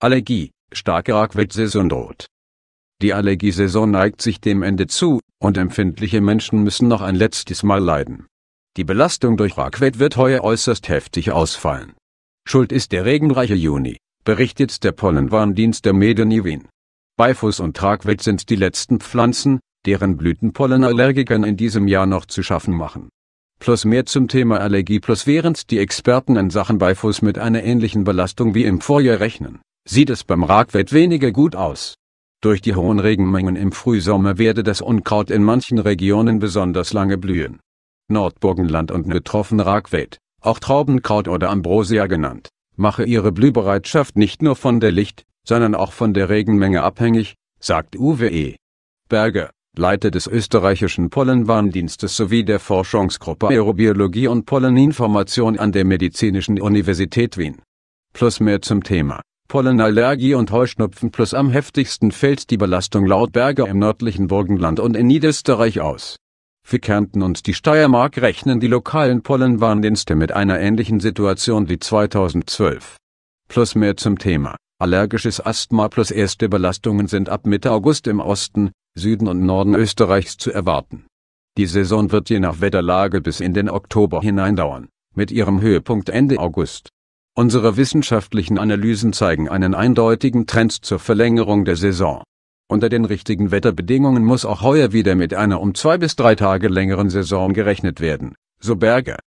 Allergie, starke Ragweed-Saison droht. Die Allergiesaison neigt sich dem Ende zu, und empfindliche Menschen müssen noch ein letztes Mal leiden. Die Belastung durch Ragweed wird heuer äußerst heftig ausfallen. Schuld ist der regenreiche Juni, berichtet der Pollenwarndienst der Medien Wien. Beifuß und Ragweed sind die letzten Pflanzen, deren Blüten Pollenallergikern in diesem Jahr noch zu schaffen machen. Plus mehr zum Thema Allergie. Plus während die Experten in Sachen Beifuß mit einer ähnlichen Belastung wie im Vorjahr rechnen, sieht es beim Ragweed weniger gut aus. Durch die hohen Regenmengen im Frühsommer werde das Unkraut in manchen Regionen besonders lange blühen. Nordburgenland und betroffen Ragweed, auch Traubenkraut oder Ambrosia genannt, mache ihre Blühbereitschaft nicht nur von der Licht-, sondern auch von der Regenmenge abhängig, sagt Uwe E. Berger, Leiter des österreichischen Pollenwarndienstes sowie der Forschungsgruppe Aerobiologie und Polleninformation an der Medizinischen Universität Wien. Plus mehr zum Thema Pollenallergie und Heuschnupfen. Plus am heftigsten fällt die Belastung laut Berger im nördlichen Burgenland und in Niederösterreich aus. Für Kärnten und die Steiermark rechnen die lokalen Pollenwarndienste mit einer ähnlichen Situation wie 2012. Plus mehr zum Thema allergisches Asthma. Plus erste Belastungen sind ab Mitte August im Osten, Süden und Norden Österreichs zu erwarten. Die Saison wird je nach Wetterlage bis in den Oktober hinein dauern, mit ihrem Höhepunkt Ende August. Unsere wissenschaftlichen Analysen zeigen einen eindeutigen Trend zur Verlängerung der Saison. Unter den richtigen Wetterbedingungen muss auch heuer wieder mit einer um 2 bis 3 Tage längeren Saison gerechnet werden, so Berger.